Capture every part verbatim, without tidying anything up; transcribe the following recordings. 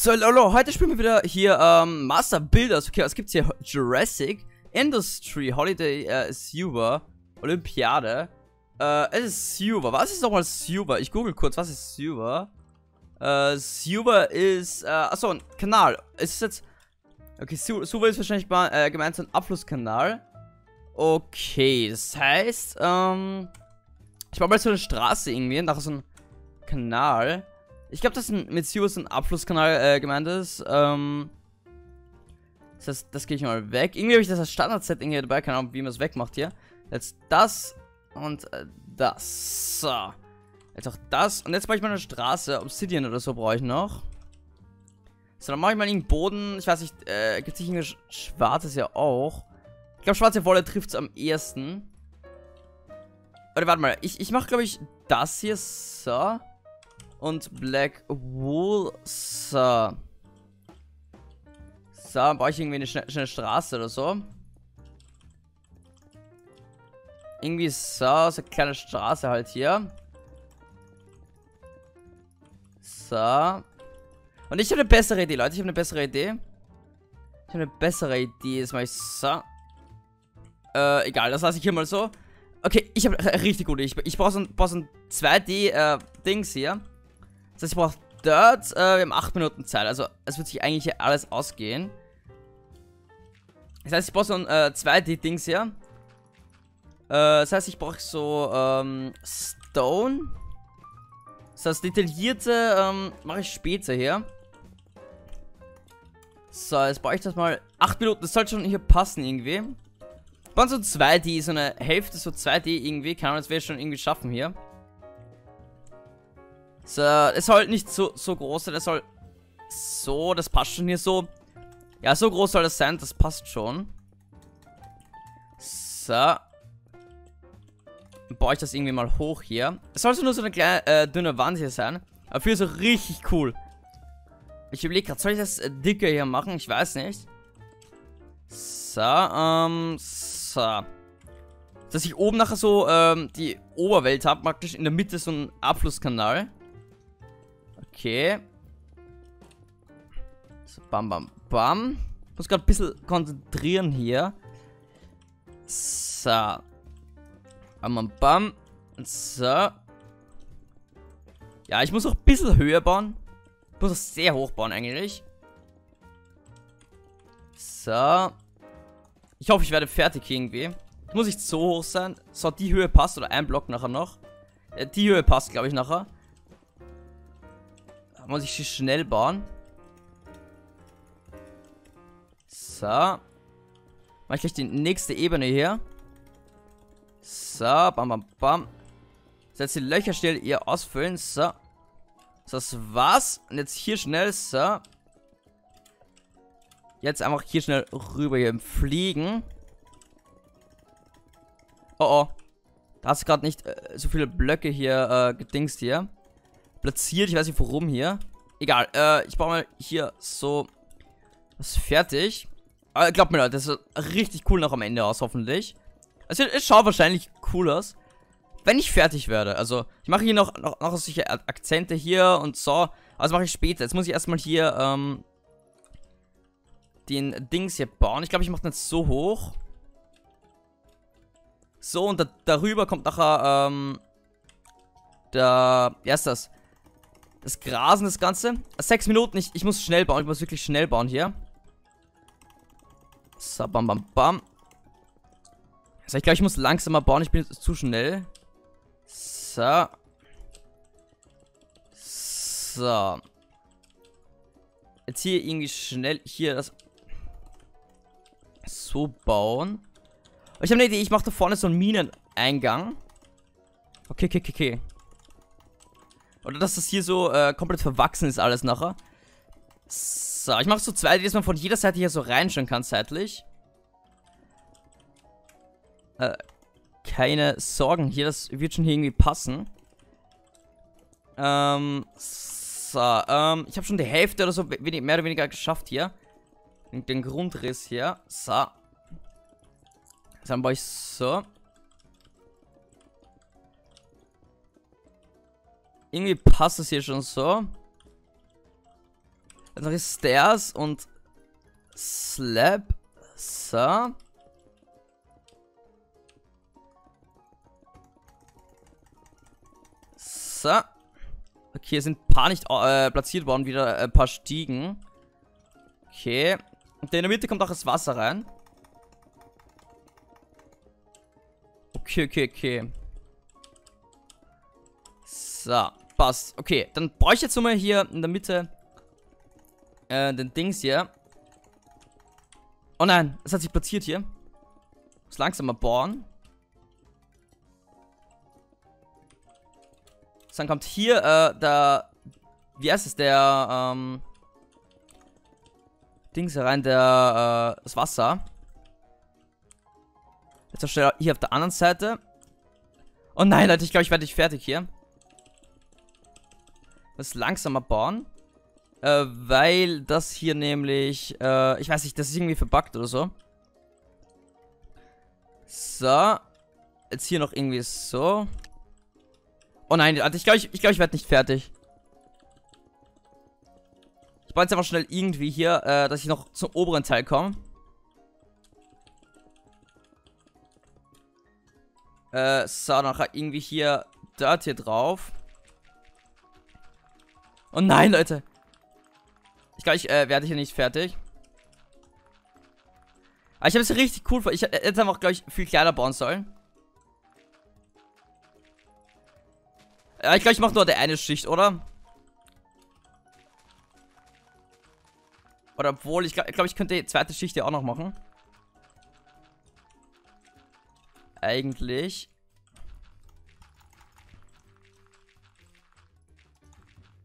So lolo, heute spielen wir wieder hier ähm, Master Builders. Okay, was gibt's hier? Jurassic, Industry, Holiday, äh, Suva, Olympiade. Äh, es ist Suva. Was ist nochmal Suva? Ich google kurz, was ist Suva? Äh, Suva ist, äh, achso, ein Kanal. Ist es jetzt, okay, Suva ist wahrscheinlich mal, äh, gemeint so ein Abflusskanal. Okay, das heißt, ähm, ich mach mal so eine Straße irgendwie, nachher so ein Kanal. Ich glaube, dass mit Suva so ein Abflusskanal äh, gemeint ist. Ähm, das heißt, das gehe ich mal weg. Irgendwie habe ich das als Standard-Set irgendwie dabei, keine Ahnung, wie man es wegmacht hier. Jetzt das und äh, das. So. Jetzt auch das. Und jetzt mache ich mal eine Straße. Obsidian oder so brauche ich noch. So, dann mache ich mal einen Boden. Ich weiß nicht, äh, gibt es nicht irgendwas Schwarzes ja auch? Ich glaube, schwarze Wolle trifft es am ehesten. Warte, warte mal. Ich, ich mache, glaube ich, das hier so. Und Black Wool, so. So, brauche ich irgendwie eine schne schnelle Straße oder so. Irgendwie so, so eine kleine Straße halt hier. So. Und ich habe eine bessere Idee, Leute. Ich habe eine bessere Idee. Ich habe eine bessere Idee. Das mache ich so. Äh, egal. Das lasse ich hier mal so. Okay, ich habe eine richtig gute Idee. Ich, ich brauche so ein, brauch so ein zwei D-Dings äh, hier. Das heißt, ich brauche Dirt, äh, wir haben acht Minuten Zeit, also es wird sich eigentlich hier alles ausgehen. Das heißt, ich brauche so ein äh, zwei D-Dings hier. Äh, das heißt, ich brauche so ähm, Stone. Das heißt, detaillierte ähm, mache ich später hier. So, jetzt brauche ich das mal. acht Minuten, das sollte schon hier passen irgendwie. Ich brauche so zwei D, so eine Hälfte, so zwei D irgendwie. Kann man das wäre schon irgendwie schaffen hier. So, es soll nicht so, so groß sein, es soll so, das passt schon hier so. Ja, so groß soll das sein, das passt schon. So. Dann baue ich das irgendwie mal hoch hier. Es soll so nur so eine kleine, äh, dünne Wand hier sein. Aber für so richtig cool. Ich überlege gerade, soll ich das äh, dicker hier machen? Ich weiß nicht. So, ähm, so. Dass ich oben nachher so, ähm, die Oberwelt habe, praktisch in der Mitte so ein Abflusskanal. Okay. So, bam, bam, bam. Ich muss gerade ein bisschen konzentrieren hier. So. Bam, bam, bam. So. Ja, ich muss auch ein bisschen höher bauen. Ich muss auch sehr hoch bauen eigentlich. So. Ich hoffe, ich werde fertig irgendwie. Das muss nicht so hoch sein. So, die Höhe passt. Oder ein Block nachher noch. Äh, die Höhe passt, glaube ich, nachher. Muss ich schnell bauen. So. Mache ich gleich die nächste Ebene hier. So, bam, bam, bam. So, jetzt die Löcher schnell hier ausfüllen. So. So, das war's. Und jetzt hier schnell. So. Jetzt einfach hier schnell rüber hier im Fliegen. Oh, oh. Da hast du gerade nicht äh, so viele Blöcke hier äh, gedingst hier. Platziert, ich weiß nicht warum hier. Egal, äh, ich baue mal hier so was fertig. Aber glaubt mir, Leute, das sieht richtig cool noch am Ende aus, hoffentlich. Also, es schaut wahrscheinlich cool aus, wenn ich fertig werde. Also, ich mache hier noch, noch, noch solche Akzente hier und so. Also, mache ich später. Jetzt muss ich erstmal hier ähm, den Dings hier bauen. Ich glaube, ich mache den jetzt so hoch. So, und da, darüber kommt nachher, ähm, da, wie heißt das? Das Grasen, das Ganze. Sechs Minuten, ich, ich muss schnell bauen. Ich muss wirklich schnell bauen hier. So, bam, bam, bam. Also, ich glaube, ich muss langsamer bauen. Ich bin jetzt zu schnell. So. So. Jetzt hier irgendwie schnell hier das so bauen. Ich habe eine Idee, ich mache da vorne so einen Mineneingang. Okay, okay, okay, okay. Oder dass das hier so äh, komplett verwachsen ist alles nachher. So, ich mache so zwei, dass man von jeder Seite hier so reinschauen kann zeitlich. Äh, keine Sorgen hier, das wird schon hier irgendwie passen. Ähm, so, ähm, ich habe schon die Hälfte oder so mehr oder weniger geschafft hier. Den, den Grundriss hier, so. Dann baue ich so. Irgendwie passt es hier schon so. Einfach ist Stairs und Slab. So. So. Okay, hier sind ein paar nicht äh, platziert worden. Wieder ein paar Stiegen. Okay. Und in der Mitte kommt auch das Wasser rein. Okay, okay, okay. So, passt. Okay, dann brauche ich jetzt nochmal hier in der Mitte äh, den Dings hier. Oh nein, es hat sich platziert hier. Muss langsamer bauen. Dann kommt hier äh, der, wie heißt es, der ähm, Dings rein, der äh, das Wasser. Jetzt erstelle ich hier auf der anderen Seite. Oh nein, Leute, ich glaube, ich werde nicht fertig hier. Das langsamer bauen, äh, weil das hier nämlich, äh, ich weiß nicht, das ist irgendwie verbuggt oder so. So, jetzt hier noch irgendwie so. Oh nein, ich glaube, ich, ich, glaub, ich werde nicht fertig. Ich baue jetzt einfach schnell irgendwie hier, äh, dass ich noch zum oberen Teil komme. Äh, so, nachher irgendwie hier Dirt hier drauf. Oh nein, Leute. Ich glaube, ich äh, werde hier nicht fertig. Aber ich habe es richtig cool vor. Ich hätte einfach, glaube ich, viel kleiner bauen sollen. Ja, ich glaube, ich mache nur die eine Schicht, oder? Oder obwohl, ich glaube, ich könnte die zweite Schicht ja auch noch machen. Eigentlich.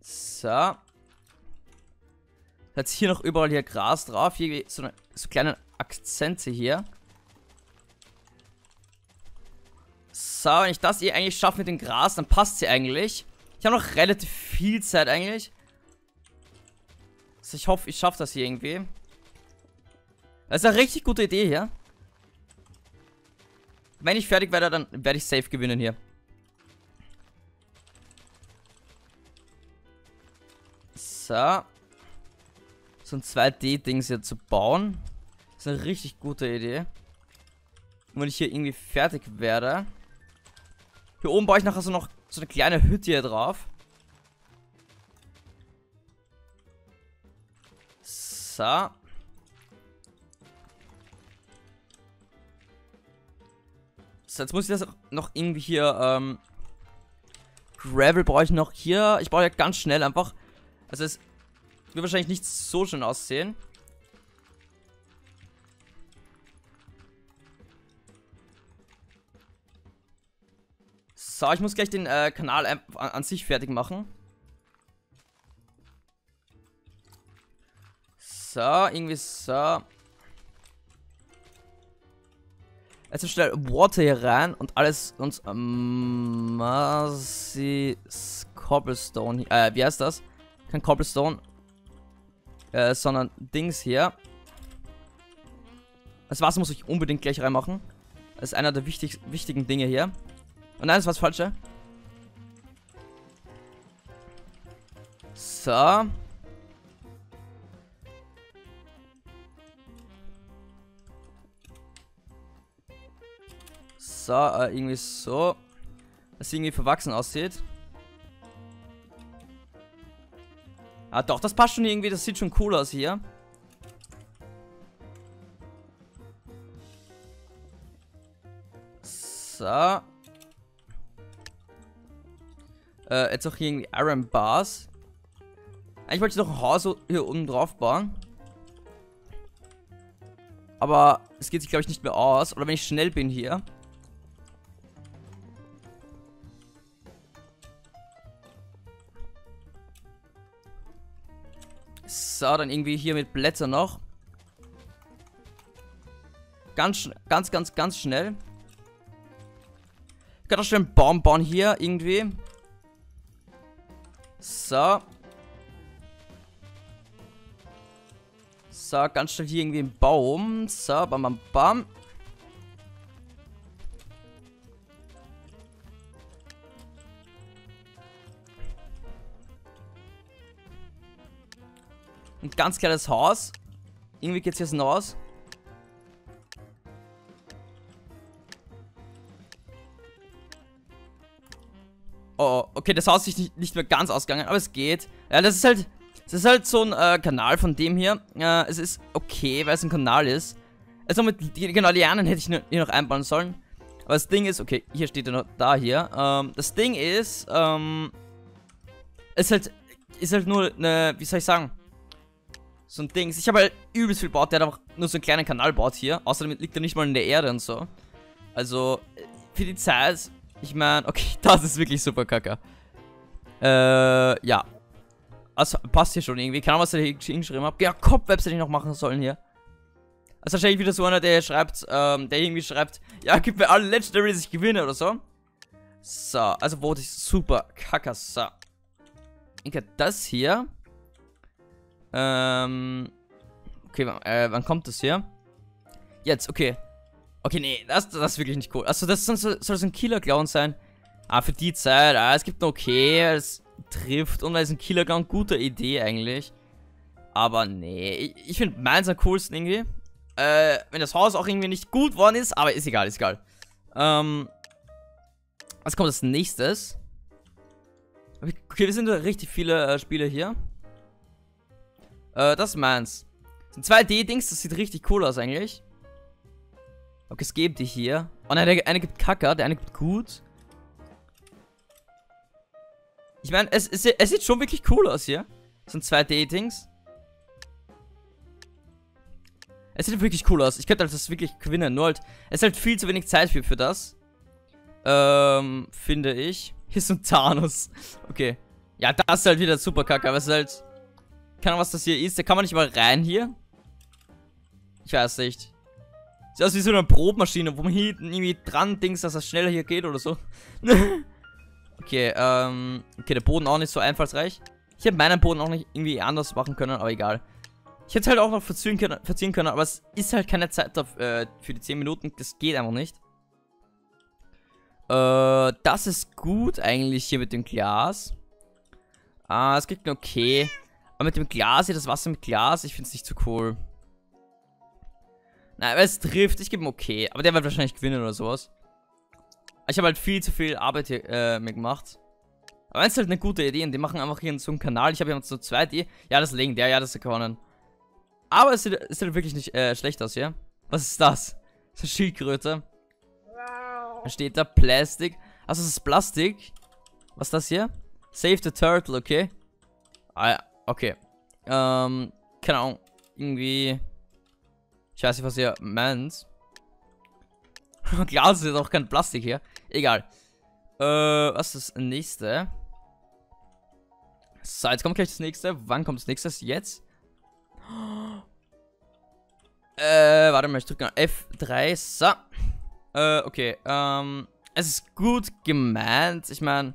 So. Jetzt hier noch überall hier Gras drauf. Hier so, eine, so kleine Akzente hier. So, wenn ich das hier eigentlich schaffe mit dem Gras, dann passt sie eigentlich. Ich habe noch relativ viel Zeit eigentlich. Also ich hoffe, ich schaffe das hier irgendwie. Das ist eine richtig gute Idee hier. Wenn ich fertig werde, dann werde ich safe gewinnen hier. So. So ein zwei D-Dings hier zu bauen. Das ist eine richtig gute Idee. Und wenn ich hier irgendwie fertig werde... Hier oben baue ich nachher so noch so eine kleine Hütte hier drauf. So. So, jetzt muss ich das noch irgendwie hier, ähm... Gravel brauche ich noch hier. Ich brauche ja ganz schnell einfach... Also es wird wahrscheinlich nicht so schön aussehen. So, ich muss gleich den äh, Kanal an, an sich fertig machen. So, irgendwie so. Jetzt schnell Water hier rein und alles uns ähm, Massis Cobblestone. Äh, wie heißt das? Kein Cobblestone. Äh, sondern Dings hier. Das Wasser muss ich unbedingt gleich reinmachen. Das ist einer der wichtig, wichtigen Dinge hier. Oh nein, das war das Falsche. So. So, äh, irgendwie so. Dass sie irgendwie verwachsen aussieht. Ah doch, das passt schon irgendwie, das sieht schon cool aus hier. So. Äh, jetzt auch hier irgendwie Iron Bars. Eigentlich wollte ich noch ein Haus hier oben drauf bauen. Aber es geht sich, glaube ich, nicht mehr aus. Oder wenn ich schnell bin hier. So, dann irgendwie hier mit Blättern noch. Ganz, ganz, ganz, ganz schnell. Ich kann auch schnell einen Baum bauen hier irgendwie. So. So, ganz schnell hier irgendwie ein Baum. So, bam, bam, bam. Ein ganz kleines Haus. Irgendwie geht's jetzt hinaus. Oh, okay, das Haus ist nicht, nicht mehr ganz ausgegangen, aber es geht. Ja, das ist halt, das ist halt so ein äh, Kanal von dem hier. Äh, es ist okay, weil es ein Kanal ist. Also mit, genau, Lianen hätte ich hier noch einbauen sollen. Aber das Ding ist, okay, hier steht er noch, da hier. Ähm, das Ding ist, ähm, ist halt, ist halt nur eine, wie soll ich sagen, so ein Ding. Ich habe halt übelst viel gebaut, der hat auch nur so einen kleinen Kanal gebaut hier. Außerdem liegt er nicht mal in der Erde und so. Also, für die Zeit, ich meine, okay, das ist wirklich super kacke. Äh, ja. Also, passt hier schon irgendwie. Keine Ahnung, was ich hier hingeschrieben habe. Ja, Kopfwebs hätte ich noch machen sollen hier. Also wahrscheinlich wieder so einer, der schreibt, ähm, der irgendwie schreibt, ja, gib mir alle Legendaries, ich gewinne oder so. So, also wurde ich super kacke, so. Ich hab das hier. Ähm, okay, äh, wann kommt das hier? Jetzt, okay. Okay, nee, das, das ist wirklich nicht cool. Also das soll, soll so ein Killer-Clown sein. Ah, für die Zeit, ah, es gibt noch okay, es trifft und da ist ein Killer-Clown, gute Idee eigentlich. Aber nee, ich, ich finde meins am coolsten irgendwie. Äh, wenn das Haus auch irgendwie nicht gut worden ist, aber ist egal, ist egal. Ähm, was kommt als nächstes? Okay, wir sind richtig viele äh, Spiele hier. Äh, das ist meins. Das sind zwei D-Dings, das sieht richtig cool aus eigentlich. Okay, es gibt die hier. Oh nein, der eine gibt Kacke, der eine gibt gut. Ich meine, es, es, es sieht schon wirklich cool aus hier. Das sind zwei D-Dings. Es sieht wirklich cool aus. Ich könnte halt das wirklich gewinnen. Nur halt, es ist halt viel zu wenig Zeit für, für das. Ähm, finde ich. Hier ist ein Thanos. Okay. Ja, das ist halt wieder super kacke. Aber es ist halt... Keine Ahnung, was das hier ist. Da kann man nicht mal rein hier. Ich weiß nicht. Sieht aus wie so eine Probmaschine, wo man hinten irgendwie dran denkt, dass das schneller hier geht oder so. Okay, ähm... Okay, der Boden auch nicht so einfallsreich. Ich hätte meinen Boden auch nicht irgendwie anders machen können, aber egal. Ich hätte halt auch noch verziehen können, verziehen können, aber es ist halt keine Zeit dafür, äh, für die zehn Minuten. Das geht einfach nicht. Äh, das ist gut eigentlich hier mit dem Glas. Ah, es gibt ein okay. Aber mit dem Glas hier, das Wasser mit Glas, ich finde es nicht so cool. Nein, aber es trifft, ich gebe ihm okay. Aber der wird wahrscheinlich gewinnen oder sowas. Ich habe halt viel zu viel Arbeit hier äh, mir gemacht. Aber es ist halt eine gute Idee und die machen einfach hier so einen Kanal. Ich habe hier so zwei D. Ja, das ist legendär, ja, das ist der Conan. Aber es sieht, es sieht wirklich nicht äh, schlecht aus, ja? Was ist das? Das ist eine Schildkröte. Da steht da Plastik. Also, das ist Plastik. Was ist das hier? Save the Turtle, okay. Ah, ja, okay. Ähm, keine Ahnung. Irgendwie. Ich weiß nicht, was ihr meint. Klar, es ist auch kein Plastik hier. Egal. Äh, was ist das nächste? So, jetzt kommt gleich das nächste. Wann kommt das nächste? Jetzt? Äh, warte mal, ich drücke F drei, so. Äh, okay, ähm, es ist gut gemeint, ich meine,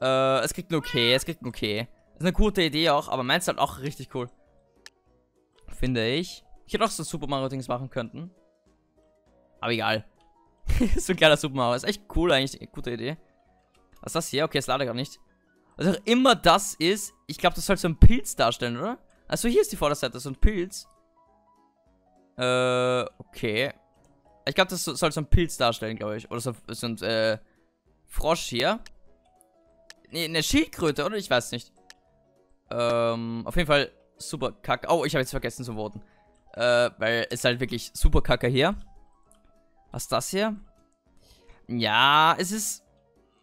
äh, es kriegt ein okay, es kriegt ein okay. Ist eine gute Idee auch, aber meins ist halt auch richtig cool. Finde ich. Ich hätte auch so Super Mario Dings machen könnten. Aber egal. So ein kleiner Super Mario, ist echt cool eigentlich, gute Idee. Was ist das hier? Okay, es lade gar nicht. Was auch immer das ist, ich glaube, das soll so ein Pilz darstellen, oder? Also hier ist die Vorderseite, so ein Pilz. Äh, okay. Ich glaube, das soll so ein Pilz darstellen, glaube ich. Oder so, so ein, äh, Frosch hier. Nee, eine Schildkröte, oder? Ich weiß nicht. Ähm, auf jeden Fall super kacke. Oh, ich habe jetzt vergessen zu voten. Äh, weil es halt wirklich super kacke hier. Was ist das hier? Ja, es ist...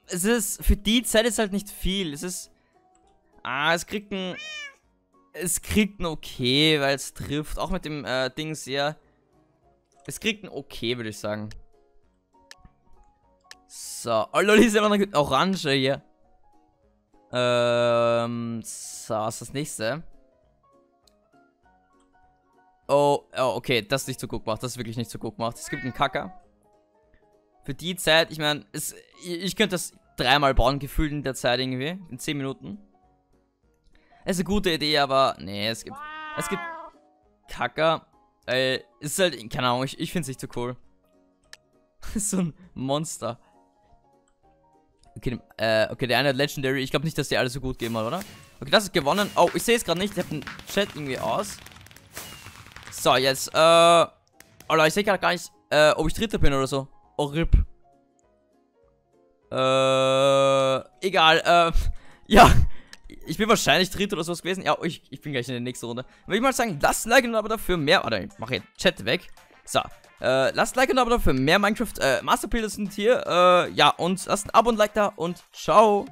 Es ist... Für die Zeit ist halt nicht viel. Es ist... Ah, es kriegt ein... Es kriegt ein okay, weil es trifft. Auch mit dem äh, Dings hier. Es kriegt ein okay, würde ich sagen. So. Oh, lol, hier ist immer eine Orange hier. Ähm. So, was ist das nächste? Oh, oh, okay. Das ist nicht so gut gemacht. Das ist wirklich nicht so gut gemacht. Es gibt einen Kacker. Für die Zeit, ich meine, ich könnte das dreimal bauen, gefühlt in der Zeit irgendwie. In zehn Minuten. Es ist eine gute Idee, aber nee, es gibt, es gibt Kacker. Äh, ist halt, keine Ahnung, ich, ich finde es nicht so cool. So ein Monster. Okay, äh, okay, der eine hat Legendary. Ich glaube nicht, dass der alle so gut geben hat, oder? Okay, das ist gewonnen. Oh, ich sehe es gerade nicht. Ich habe den Chat irgendwie aus. So, jetzt, äh... Alter, ich sehe gerade gar nicht, äh, ob ich Dritter bin oder so. Oh, R I P. Äh... Egal, äh... Ja, ich bin wahrscheinlich Dritter oder sowas gewesen. Ja, ich, ich bin gleich in der nächsten Runde. Würde ich mal sagen, lasst Like und aber dafür mehr... Alter, ich mache jetzt Chat weg. So, äh, lasst Like und Abo da für mehr Minecraft, äh, Master Builders sind hier, äh, ja, und lasst ein Abo und Like da und ciao!